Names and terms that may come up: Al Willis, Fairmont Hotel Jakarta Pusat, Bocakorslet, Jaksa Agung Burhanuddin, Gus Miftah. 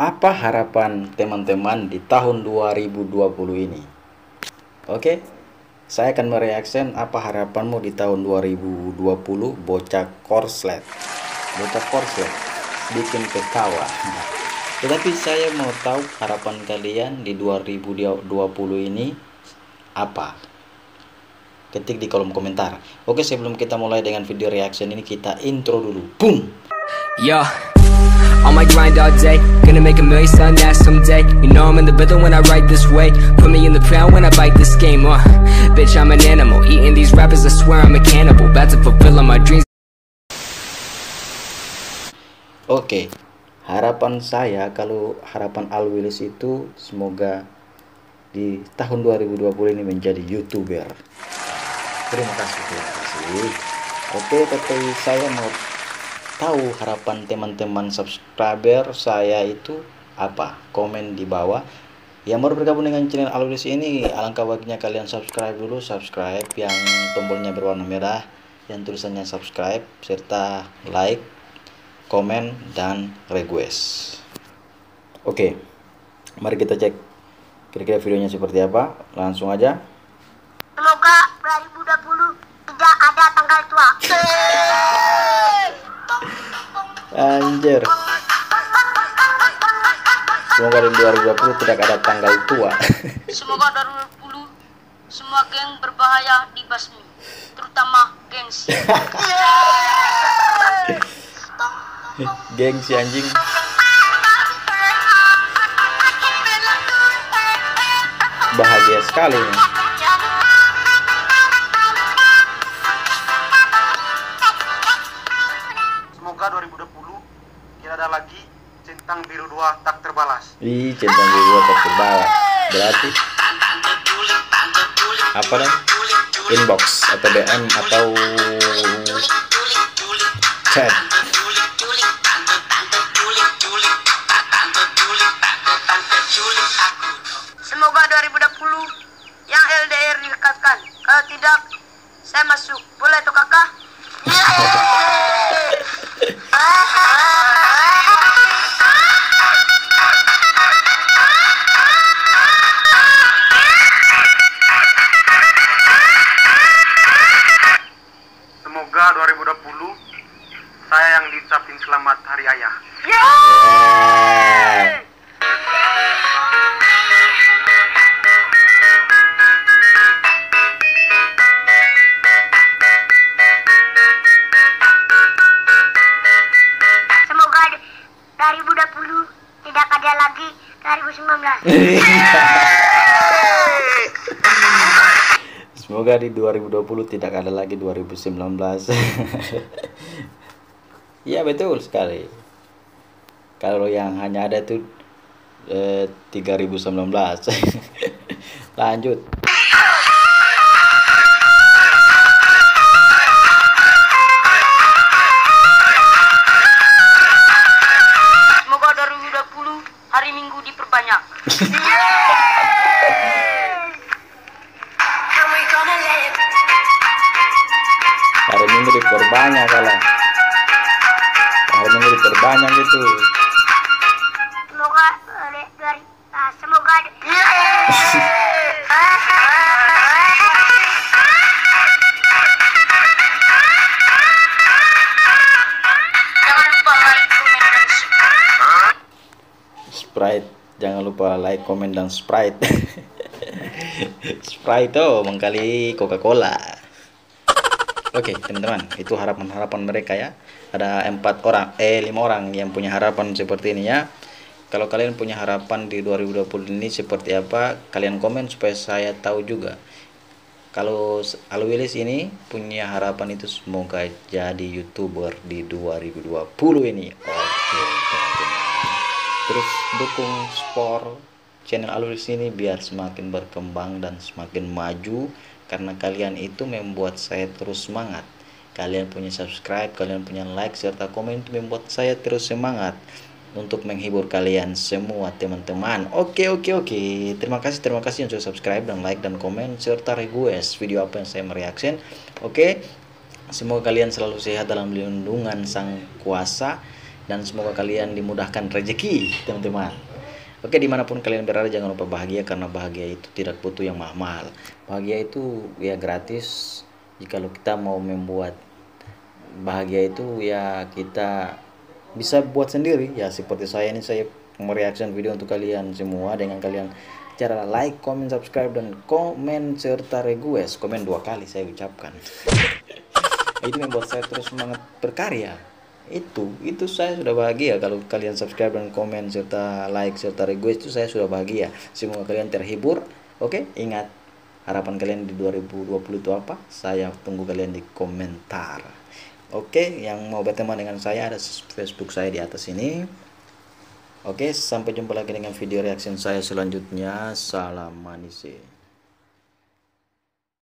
Apa harapan teman-teman di tahun 2020 ini? Oke, saya akan mereaksikan apa harapanmu di tahun 2020 Bocakorslet. Bocakorslet bikin ketawa. Tetapi saya mau tahu harapan kalian di 2020 ini apa? Ketik di kolom komentar. Oke, sebelum kita mulai dengan video reaction ini, kita intro dulu. Boom. Ya. On my grind all day, gonna make a million sundays someday. You know I'm in the rhythm when I ride this way. Put me in the crown when I bite this game. Bitch, I'm an animal. Eating these rappers, I swear I'm a cannibal. About to fulfill all my dreams. Oke, harapan saya, kalau harapan Al Willis itu semoga di tahun 2020 ini menjadi YouTuber. Terima kasih, terima kasih. Oke, tapi saya mau tahu harapan teman-teman subscriber saya itu apa? Komen di bawah. Yang baru bergabung dengan channel Al Willis ini, alangkah baiknya kalian subscribe dulu, subscribe yang tombolnya berwarna merah yang tulisannya subscribe, serta like, komen, dan request. Oke, mari kita cek kira-kira videonya seperti apa. Langsung aja. Semoga 2020 tidak ada tanggal tua. Anjir. Semoga di 2020 tidak ada tanggal tua. Semoga 2020 semua geng berbahaya dibasmi, terutama gengsi. Gengsi anjing. Bahagia sekali nih. Semoga 2020 tidak ada lagi centang biru 2 tak terbalas. Ih, centang biru 2 tak terbalas. Berarti apa nih? Inbox atau DM atau chat. Semoga 2020 yang LDR dilekatkan. Kalau tidak, saya masuk. Boleh tuh kakak? Semoga 2020 saya yang diucapin selamat hari ayah. Yeah. Semoga 2020 tidak ada lagi 2019. Semoga di 2020 tidak ada lagi 2019. Ya, betul sekali. Kalau yang hanya ada itu 3019. Lanjut. Semoga 2020 hari Minggu diperbanyak. Hari Minggu diperbanyak kalau. Hari Minggu diperbanyak gitu. Semoga Sprite, jangan lupa like, komen, dan Sprite. Sprite tuh mengkali Coca-Cola. Oke, teman-teman, itu harapan-harapan mereka ya. Ada 5 orang yang punya harapan seperti ini ya. Kalau kalian punya harapan di 2020 ini seperti apa, kalian komen supaya saya tahu juga. Kalau Al Willis ini punya harapan itu semoga jadi YouTuber di 2020 ini. Oke, teman-teman. Terus dukung support channel Al Willis ini biar semakin berkembang dan semakin maju. Karena kalian itu membuat saya terus semangat. Kalian punya subscribe, kalian punya like, serta komen itu membuat saya terus semangat untuk menghibur kalian semua, teman-teman. Oke. Terima kasih yang sudah subscribe dan like dan komen serta request video apa yang saya mereaction. Oke. Semoga kalian selalu sehat dalam lindungan Sang Kuasa dan semoga kalian dimudahkan rezeki, teman-teman. Oke, dimanapun kalian berada, jangan lupa bahagia, karena bahagia itu tidak butuh yang mahal. Bahagia itu ya gratis. Jika kita mau membuat bahagia itu ya kita bisa buat sendiri. Ya seperti saya ini, saya mereaction video untuk kalian semua dengan kalian cara like, comment, subscribe, dan komen serta request. Komen 2 kali saya ucapkan. Itu membuat saya terus semangat berkarya. Itu saya sudah bahagia kalau kalian subscribe dan komen serta like serta request, itu saya sudah bahagia. Semoga kalian terhibur. Oke, ingat harapan kalian di 2020 itu apa? Saya tunggu kalian di komentar. Oke, yang mau berteman dengan saya ada Facebook saya di atas ini. Oke, sampai jumpa lagi dengan video reaction saya selanjutnya. Salam manis.